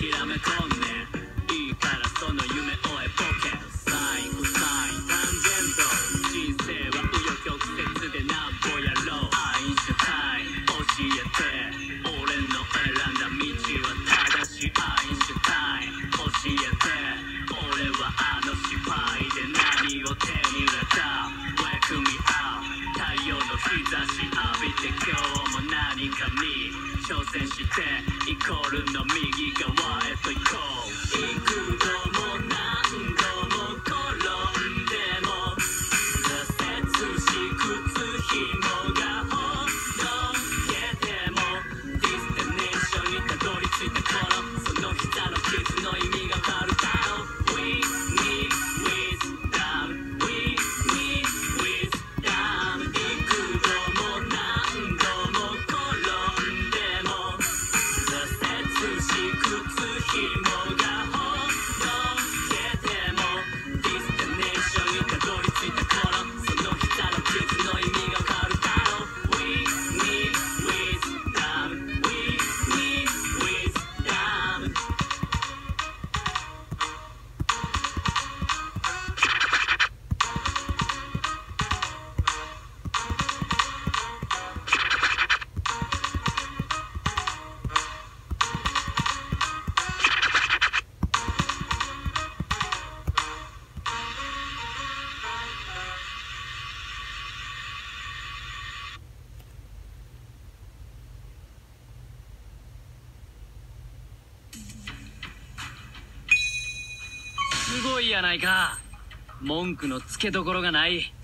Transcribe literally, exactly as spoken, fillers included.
ひらめこうね。いいからその夢追えボケ。サインコサインタンジェント。人生は紆余曲折でなんぼやろう。アインシュタイン教えて。俺の選んだ道は正しい。アインシュタイン教えて。俺はあの失敗で何を手に入れた。Wake me up。太陽の日差し浴びて今日も何かに。挑戦してイコールの右側へと行こう。幾度も何度も転んでも挫折し靴紐がほどけてもディスティネーションにたどり着いた頃、その膝の傷の意味が変わるだろう。 We need wisdom We need wisdom 幾度も何度も転んでもすごいやないか。文句のつけどころがない。